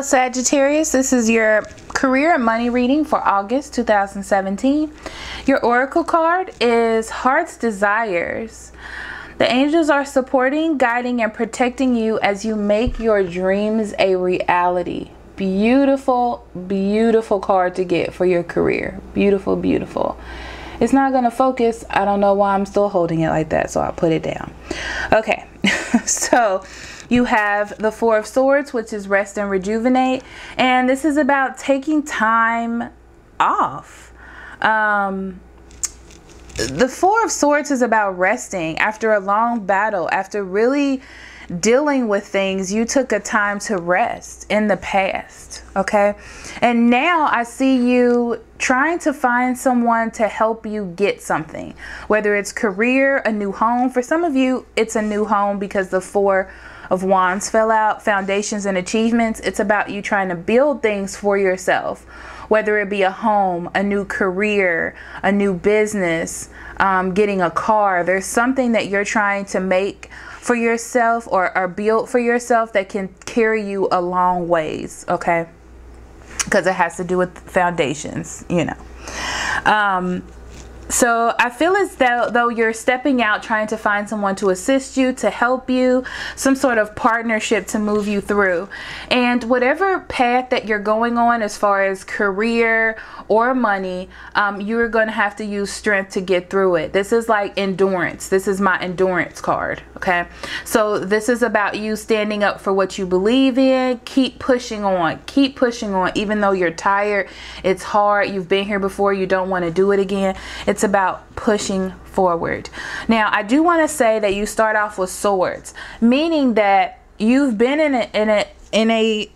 Hello Sagittarius, this is your career and money reading for August 2017. Your oracle card is Heart's Desires. The angels are supporting, guiding, and protecting you as you make your dreams a reality. Beautiful, beautiful card to get for your career. Beautiful, beautiful. It's not going to focus. I don't know why I'm still holding it like that, so I'll put it down. Okay, so you have the Four of Swords, which is rest and rejuvenate. And this is about taking time off. The Four of Swords is about resting after a long battle, after really dealing with things. You took a time to rest in the past, okay? And now I see you trying to find someone to help you get something, whether it's career, a new home. For some of you, it's a new home because the Four of Wands fell out, foundations and achievements. It's about you trying to build things for yourself, whether it be a home, a new career, a new business, getting a car. There's something that you're trying to make for yourself or build for yourself that can carry you a long ways, okay? Because it has to do with foundations, you know. So I feel as though you're stepping out, trying to find someone to assist you, to help you, some sort of partnership to move you through. And whatever path that you're going on as far as career or money, you're going to have to use strength to get through it. This is like endurance. This is my endurance card, okay? So this is about you standing up for what you believe in. Keep pushing on, even though you're tired, it's hard, you've been here before, you don't want to do it again. It's about pushing forward. Now, I do want to say that you start off with swords, meaning that you've been in a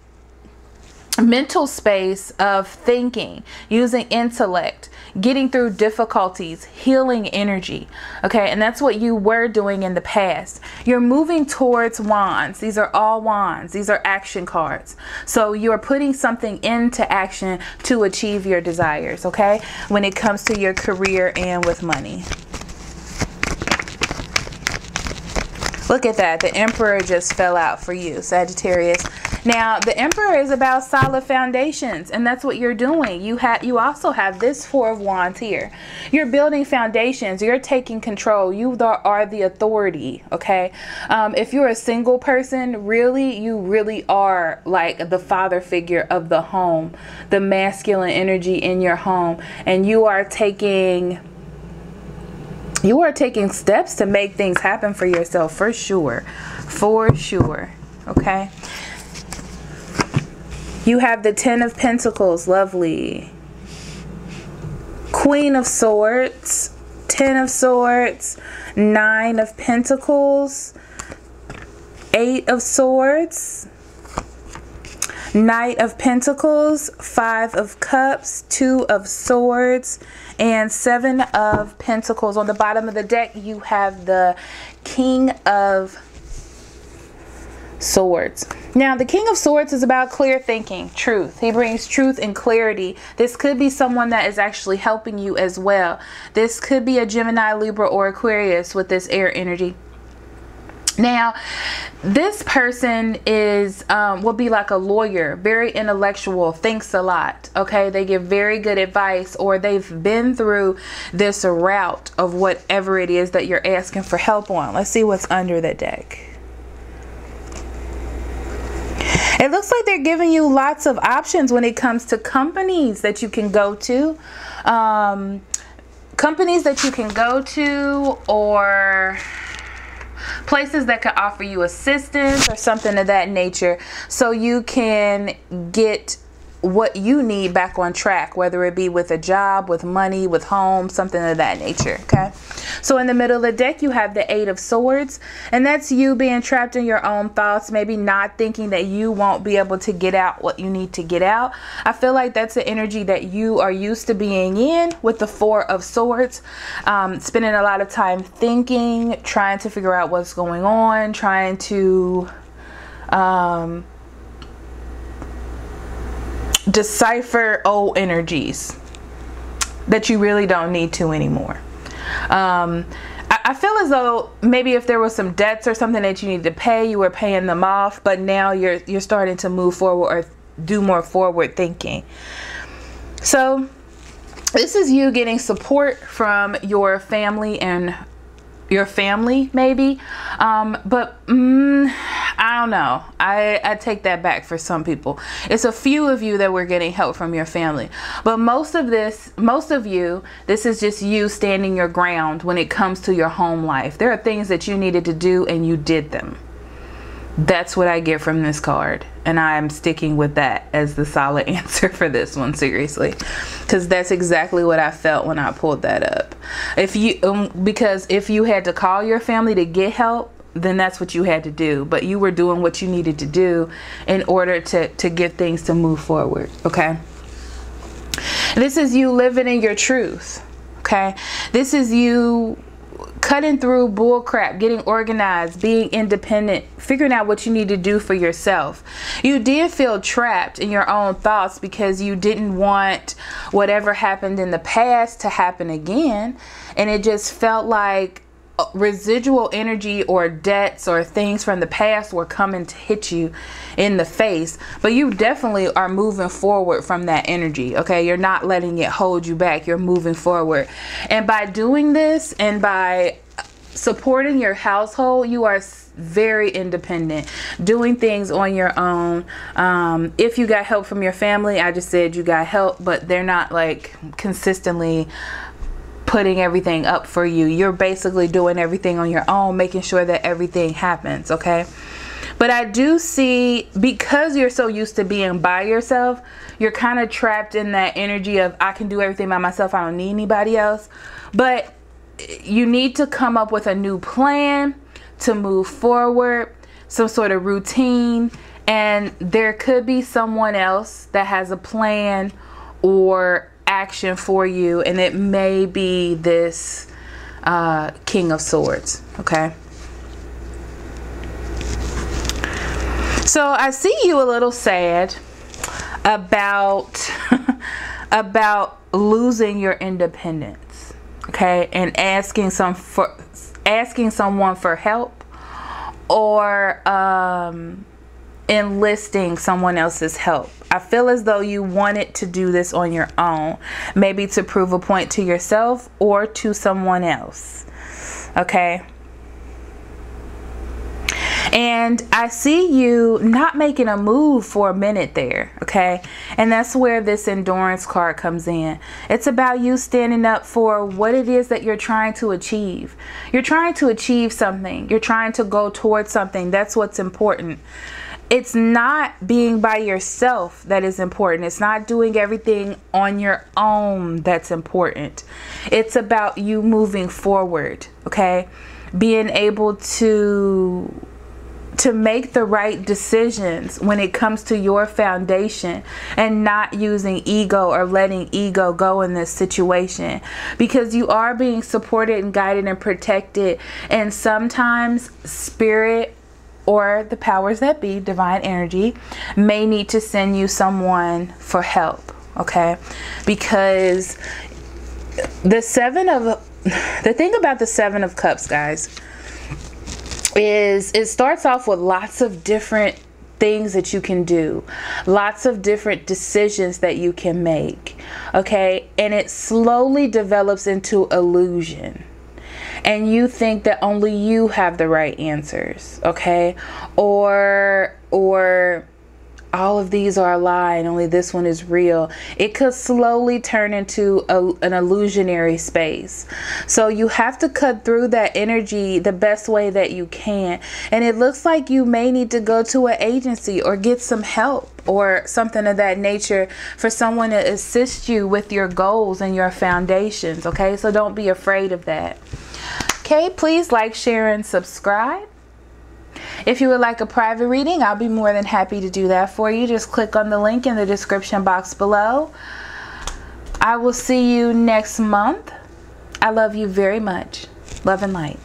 mental space of thinking, using intellect, getting through difficulties, healing energy, okay? And that's what you were doing in the past. You're moving towards wands. These are all wands. These are action cards. So you're putting something into action to achieve your desires, okay? When it comes to your career and with money. Look at that. The Emperor just fell out for you, Sagittarius. Now, the Emperor is about solid foundations, and that's what you're doing. You also have this Four of Wands here. You're building foundations. You're taking control. You are the authority, okay? If you're a single person, really, you really are like the father figure of the home, the masculine energy in your home, and you are taking steps to make things happen for yourself, for sure, okay? You have the Ten of Pentacles, lovely. Queen of Swords, Ten of Swords, Nine of Pentacles, Eight of Swords, Knight of Pentacles, Five of Cups, Two of Swords, and Seven of Pentacles. On the bottom of the deck, you have the King of Swords. Now, the King of Swords is about clear thinking, truth. He brings truth and clarity. This could be someone that is actually helping you as well. This could be a Gemini, Libra, or Aquarius with this air energy. Now, this person is will be like a lawyer, very intellectual, thinks a lot, okay? They give very good advice, or they've been through this route of whatever it is that you're asking for help on. Let's see what's under the deck. It looks like they're giving you lots of options when it comes to companies that you can go to. Companies that you can go to, or places that could offer you assistance or something of that nature, so you can get what you need back on track, whether it be with a job, with money, with home, something of that nature, okay? So in the middle of the deck, you have the Eight of Swords, and that's you being trapped in your own thoughts, maybe not thinking that you won't be able to get out what you need to get out. I feel like that's the energy that you are used to being in with the Four of Swords, spending a lot of time thinking, trying to figure out what's going on, trying to decipher old energies that you really don't need to anymore. I feel as though maybe if there was some debts or something that you need to pay, you were paying them off, but now you're starting to move forward or do more forward thinking. So this is you getting support from your family and your family, maybe. I don't know. I take that back for some people. It's a few of you that were getting help from your family. But most of you, this is just you standing your ground when it comes to your home life. There are things that you needed to do and you did them. That's what I get from this card. And I'm sticking with that as the solid answer for this one, seriously. Because that's exactly what I felt when I pulled that up. Because if you had to call your family to get help, then that's what you had to do. But you were doing what you needed to do in order to get things to move forward, okay? This is you living in your truth, okay? This is you cutting through bull crap, getting organized, being independent, figuring out what you need to do for yourself. You did feel trapped in your own thoughts because you didn't want whatever happened in the past to happen again. And it just felt like residual energy or debts or things from the past were coming to hit you in the face. But you definitely are moving forward from that energy, okay? You're not letting it hold you back. You're moving forward. And by doing this and by supporting your household, you are very independent, doing things on your own. If you got help from your family, I just said you got help, but they're not like consistently putting everything up for you. You're basically doing everything on your own, making sure that everything happens, okay? But I do see, because you're so used to being by yourself, you're kind of trapped in that energy of I can do everything by myself, I don't need anybody else. But you need to come up with a new plan to move forward, some sort of routine, and there could be someone else that has a plan or action for you, and it may be this King of Swords, okay? So I see you a little sad about about losing your independence, okay, and asking someone for help, or enlisting someone else's help. I feel as though you wanted to do this on your own, maybe to prove a point to yourself or to someone else, okay? And I see you not making a move for a minute there, okay? And that's where this endurance card comes in. It's about you standing up for what it is that you're trying to achieve. You're trying to achieve something. You're trying to go towards something. That's what's important. It's not being by yourself that is important. It's not doing everything on your own that's important. It's about you moving forward, okay? Being able to make the right decisions when it comes to your foundation, and not using ego or letting ego go in this situation, because you are being supported and guided and protected. And sometimes spirit, or the powers that be, divine energy, may need to send you someone for help, okay? Because the thing about the Seven of Cups, guys, is it starts off with lots of different things that you can do, lots of different decisions that you can make, okay? And it slowly develops into illusion. And you think that only you have the right answers, okay? Or all of these are a lie and only this one is real. It could slowly turn into an illusionary space. So you have to cut through that energy the best way that you can. And it looks like you may need to go to an agency or get some help or something of that nature for someone to assist you with your goals and your foundations, okay? So don't be afraid of that. Okay, please like, share, and subscribe. If you would like a private reading, I'll be more than happy to do that for you. Just click on the link in the description box below. I will see you next month. I love you very much. Love and light.